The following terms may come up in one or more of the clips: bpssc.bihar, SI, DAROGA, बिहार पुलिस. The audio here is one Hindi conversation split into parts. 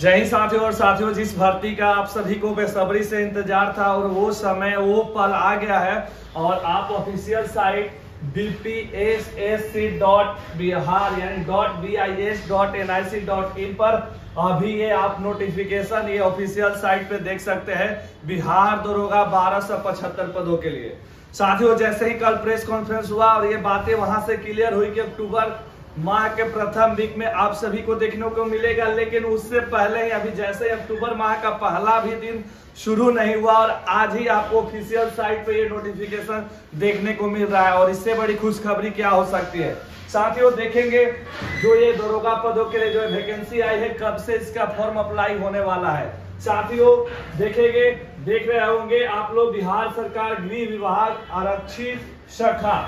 जय हिंद साथियों और साथियों, जिस भर्ती का आप सभी को बेसब्री से इंतजार था और वो समय वो पल आ गया है। और आप ऑफिशियल साइट bpssc.bihar यानी .bis.nic.in पर अभी ये आप नोटिफिकेशन ये ऑफिशियल साइट पे देख सकते हैं बिहार दरोगा 1275 पदों के लिए। साथियों, जैसे ही कल प्रेस कॉन्फ्रेंस हुआ और ये बातें वहां से क्लियर हुई कि अक्टूबर माह के प्रथम वीक में आप सभी को देखने को मिलेगा, लेकिन उससे पहले ही अभी जैसे ही अक्टूबर माह का पहला भी दिन शुरू नहीं हुआ और आज ही आपको ऑफिशियल साइट पे ये नोटिफिकेशन देखने को मिल रहा है। और इससे बड़ी खुशखबरी क्या हो सकती है साथियों? देखेंगे जो ये दरोगा पदों के लिए जो वैकेंसी आई है कब से इसका फॉर्म अप्लाई होने वाला है। साथियों देखेंगे, देख रहे होंगे आप लोग, बिहार सरकार गृह विभाग आरक्षित शाखा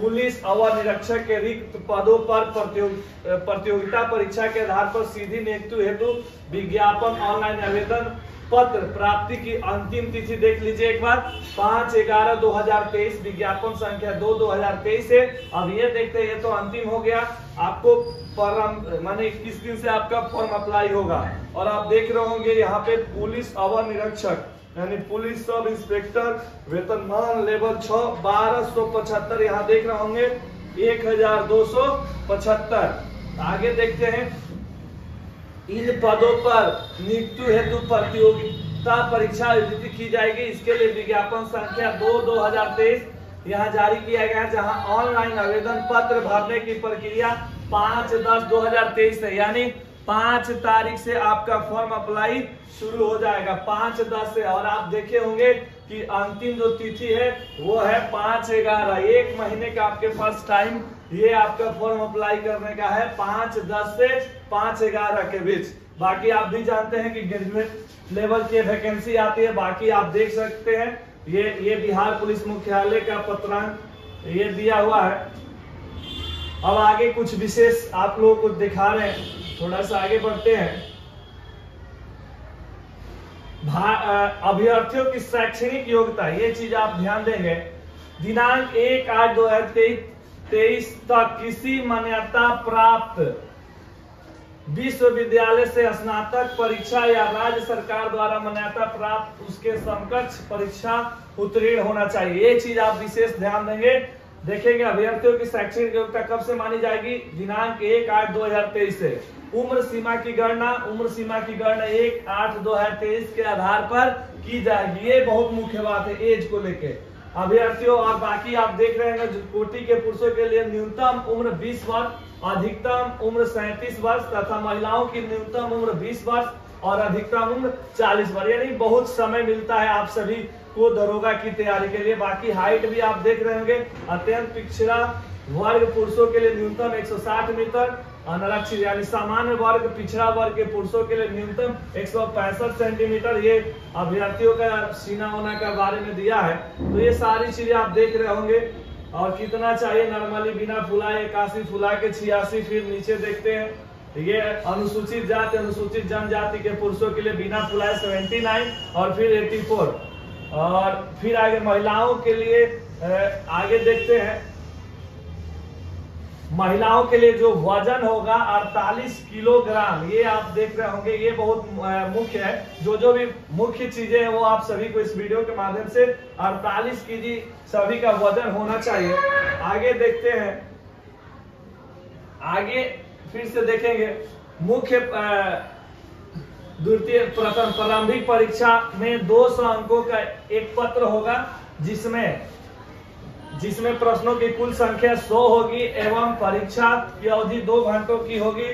पुलिस अवर निरीक्षक के रिक्त पदों पर प्रतियोगिता परीक्षा के आधार पर सीधी नियुक्ति हेतु विज्ञापन ऑनलाइन आवेदन पत्र प्राप्ति की अंतिम तिथि देख लीजिए एक बार, 5/11/2023 विज्ञापन संख्या 2/2023 से। अब ये देखते हैं, ये तो अंतिम हो गया, आपको माने किस दिन से आपका फॉर्म अप्लाई होगा। और आप देख रहे होंगे यहाँ पे पुलिस अवर निरीक्षक यानी पुलिस सब इंस्पेक्टर वेतनमान लेवल 6 1275, यहाँ देख रहे होंगे 1275। आगे देखते हैं, इन पदों पर नियुक्ति हेतु प्रतियोगिता परीक्षा आयोजित की जाएगी, इसके लिए विज्ञापन संख्या 2/2023 यहाँ जारी किया गया, जहाँ ऑनलाइन आवेदन पत्र भरने की प्रक्रिया 5/10/2023 है, यानी 5 तारीख से आपका फॉर्म अप्लाई शुरू हो जाएगा 5/10 से। और आप देखे होंगे कि अंतिम जो तिथि है वो है 5/11, एक महीने का आपके पास टाइम ये आपका फॉर्म अप्लाई करने का है 5/10 से 5/11 के बीच। बाकी आप भी जानते हैं कि ग्रेजुएट लेवल की वैकेंसी आती है। बाकी आप देख सकते हैं ये बिहार पुलिस मुख्यालय का पत्रांक ये दिया हुआ है। अब आगे कुछ विशेष आप लोगों को दिखा रहे हैं, थोड़ा सा आगे बढ़ते हैं। अभ्यर्थियों की शैक्षणिक योग्यता, ये चीज आप ध्यान देंगे, दिनांक 1/8/2023 तक किसी मान्यता प्राप्त विश्वविद्यालय से स्नातक परीक्षा या राज्य सरकार द्वारा मान्यता प्राप्त उसके समकक्ष परीक्षा उत्तीर्ण होना चाहिए। ये चीज आप विशेष ध्यान देंगे। देखेंगे अभ्यर्थियों की शैक्षणिक योग्यता कब से मानी जाएगी, दिनांक 1/8/2023 से। उम्र सीमा की गणना 1/8/2023 के आधार पर की जाएगी, ये बहुत मुख्य बात है एज को लेके अभ्यर्थियों। और बाकी आप देख रहे हैं कोटि के पुरुषों के लिए न्यूनतम उम्र 20 वर्ष, अधिकतम उम्र 37 वर्ष तथा महिलाओं की न्यूनतम उम्र 20 वर्ष और अधिकतम उम्र 40 वर्ष, यानी बहुत समय मिलता है आप सभी को दरोगा की तैयारी के लिए। बाकी हाइट भी आप देख रहे होंगे, अत्यंत पिछड़ा वर्ग पुरुषों के लिए न्यूनतम 160 मीटर, अनारक्षित यानी सामान्य वर्ग पिछड़ा वर्ग के पुरुषों के लिए न्यूनतम 165 सेंटीमीटर, ये अभ्यर्थियों का सीना होना के बारे में दिया है। तो ये सारी चीजें आप देख रहे होंगे। और कितना चाहिए नॉर्मली बिना फुलाए 81, फुला के 86। फिर नीचे देखते हैं ये अनुसूचित जाति अनुसूचित जनजाति के पुरुषों के लिए बिना फुलाए 79 और फिर 84। और फिर आगे महिलाओं के लिए आगे देखते हैं, महिलाओं के लिए जो वजन होगा 48 किलोग्राम, ये आप देख रहे होंगे, ये बहुत मुख्य है। जो भी मुख्य चीजें हैं वो आप सभी को इस वीडियो के माध्यम से 48 केजी सभी का वजन होना चाहिए। आगे देखते हैं, आगे फिर से देखेंगे मुख्य द्वितीय प्रथम प्रारंभिक परीक्षा में 200 अंकों का एक पत्र होगा जिसमें प्रश्नों की कुल संख्या 100 होगी एवं परीक्षा की अवधि 2 घंटों की होगी।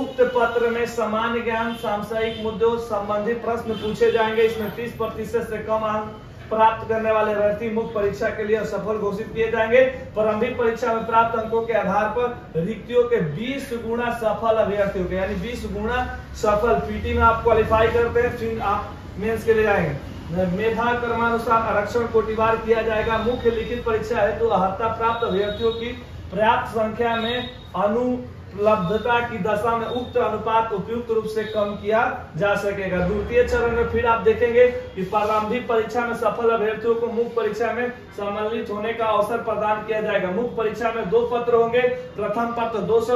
उक्त पत्र में सामान्य ज्ञान सांसायिक मुद्दों संबंधी प्रश्न पूछे जाएंगे। इसमें 30% से कम अंक प्राप्त करने वाले अभ्यर्थी मुख्य परीक्षा के लिए असफल घोषित किए जाएंगे। प्रारंभिक परीक्षा में प्राप्त अंकों के आधार पर रिक्तियों के 20 गुना सफल अभ्यर्थियों के यानी 20 गुना सफल पीटी में आप क्वालिफाई करते हैं, फिर आप मेंस के लिए जाएंगे। मेधा क्रमानुसार आरक्षण कोटिवार किया जाएगा। मुख्य लिखित परीक्षा हेतु अर्हता प्राप्त अभ्यर्थियों की पर्याप्त संख्या में उपलब्धता की दशा में उक्त अनुपात उपयुक्त रूप से कम किया जा सकेगा। द्वितीय चरण में फिर आप देखेंगे कि प्रारंभिक परीक्षा में सफल अभ्यर्थियों को मुख्य परीक्षा में सम्मिलित होने का अवसर प्रदान किया जाएगा। मुख्य परीक्षा में 2 पत्र होंगे। प्रथम पत्र 200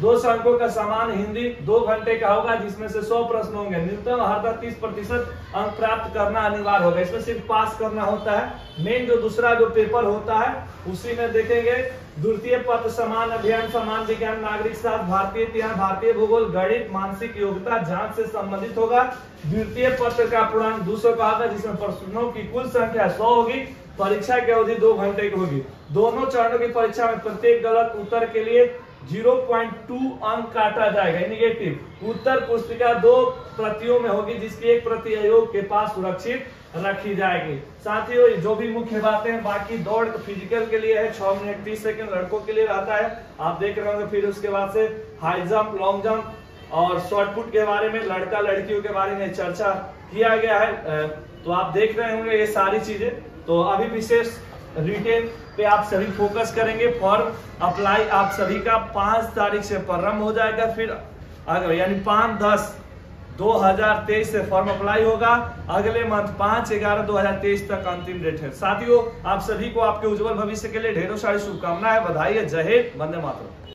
दो संकों का समान हिंदी 2 घंटे का होगा जिसमें से 100 प्रश्न होंगे। न्यूनतम हर 30% अंक प्राप्त करना अनिवार्य होगा, इसमें सिर्फ पास करना होता है। मेन जो दूसरा जो पेपर होता है उसी में देखेंगे द्वितीय पत्र समान अभियान, समान विज्ञान, नागरिक शास्त्र, भारतीय इतिहास, भारतीय भूगोल, गणित, मानसिक योग्यता जांच से संबंधित होगा। द्वितीय पत्र का पूर्णांक 200 का होगा जिसमें प्रश्नों की कुल संख्या 100 होगी। परीक्षा की अवधि 2 घंटे की होगी। दोनों चरणों की परीक्षा में प्रत्येक गलत उत्तर के लिए 0.2 अंक काटा जाएगा निगेटिव। उत्तर पुस्तिका 2 प्रतियों में होगी जिसकी एक प्रति आयोग के पास सुरक्षित रखी जाएगी। साथियों जो भी मुख्य बातें हैं, बाकी दौड़ फिजिकल के लिए है 6 मिनट 30 सेकंड, लड़कों के लिए रहता है आप देख रहे होंगे। फिर उसके बाद से हाई जंप, लॉन्ग जंप और शॉर्टपुट के बारे में, लड़का लड़कियों के बारे में चर्चा किया गया है तो आप देख रहे होंगे ये सारी चीजें। तो अभी विशेष रिटेन पे आप सभी फोकस करेंगे। फॉर्म अप्लाई आप सभी का 5 तारीख से प्रारंभ हो जाएगा, फिर अगर यानी 5-10-2023 से फॉर्म अप्लाई होगा। अगले मंथ 5-11-2023 तक अंतिम डेट है। साथियों आप सभी को आपके उज्जवल भविष्य के लिए ढेरों सारी शुभकामनाएं, बधाई है, जय हिंद, वंदे मातरम।